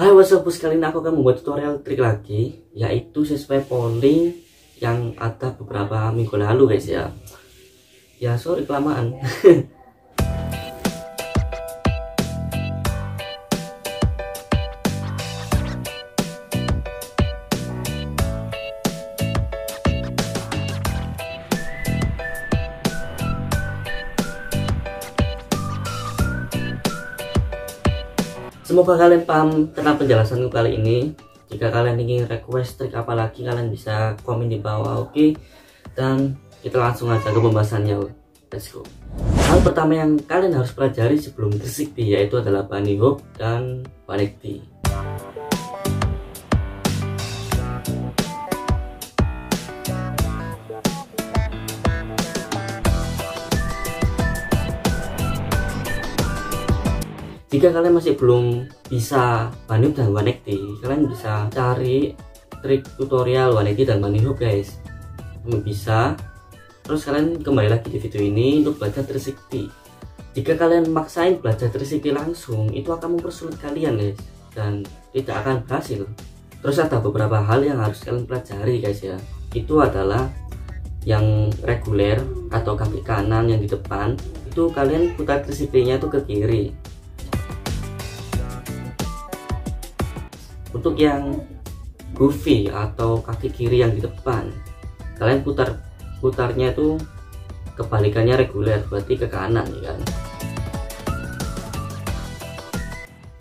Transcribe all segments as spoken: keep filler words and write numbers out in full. Hai WhatsAppku, sekali ini aku akan membuat tutorial trik lagi, yaitu sesuai polling yang ada beberapa minggu lalu guys ya. Ya sorry kelamaan. Semoga kalian paham tentang penjelasanku kali ini. Jika kalian ingin request trik apalagi, kalian bisa komen di bawah, oke? Okay? Dan kita langsung aja ke pembahasannya. Let's go. Hal pertama yang kalian harus pelajari sebelum Trik Sigbi yaitu adalah bunny hop dan vanity. Jika kalian masih belum bisa bunny hop dan vanity, kalian bisa cari trik tutorial vanity dan bunny hop guys. Kamu bisa. Terus kalian kembali lagi di video ini untuk belajar Trik Sigbi. Jika kalian maksain belajar Trik Sigbi langsung, itu akan mempersulit kalian guys, dan tidak akan berhasil. Terus ada beberapa hal yang harus kalian pelajari guys ya. Itu adalah yang reguler atau kaki kanan yang di depan, itu kalian putar Trik Sigbi-nya itu ke kiri. Untuk yang goofy atau kaki kiri yang di depan, kalian putar putarnya itu kebalikannya reguler, berarti ke kanan ya kan.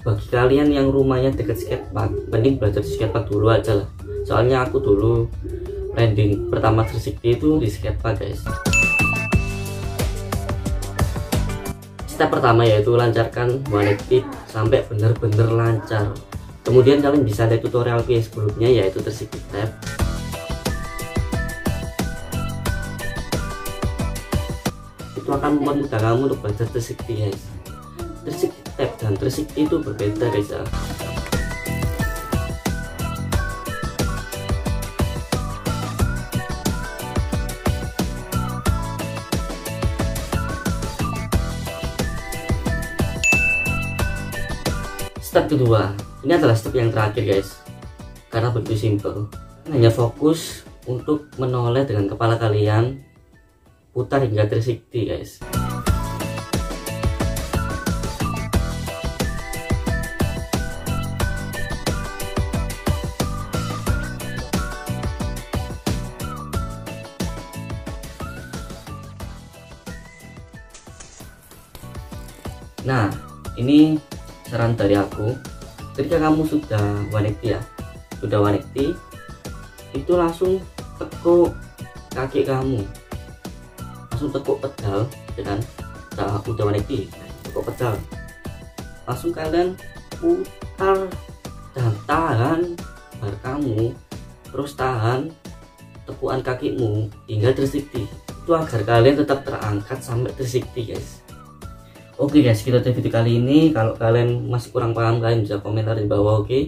Bagi kalian yang rumahnya dekat skatepark, mending belajar di skatepark dulu aja lah. Soalnya aku dulu landing pertama Trik Sigbi itu di skatepark guys. Step pertama yaitu lancarkan vanity sampai benar-benar lancar. Kemudian kalian bisa lihat tutorial yang sebelumnya yaitu Trik Sigbi Tap. Itu akan mempermudah kamu untuk belajar Trik Sigbi guys. Trik Sigbi Tap dan Trik Sigbi itu berbeda guys ya. Step kedua, ini adalah step yang terakhir guys, karena begitu simple. Hanya fokus untuk menoleh dengan kepala kalian, putar hingga Trik Sigbi guys. Nah, ini saran dari aku. Ketika kamu sudah vanity ya, sudah vanity, itu langsung tekuk kaki kamu, langsung tekuk pedal, dengan ya udah vanity, tekuk pedal, langsung kalian putar dan tahan bar kamu, terus tahan tekuan kakimu hingga Trik Sigbi. Itu agar kalian tetap terangkat sampai Trik Sigbi guys. Oke okay guys, kita dari video kali ini. Kalau kalian masih kurang paham, kalian bisa komentar di bawah, oke? Okay?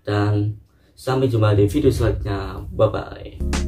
Dan sampai jumpa di video selanjutnya. Bye-bye.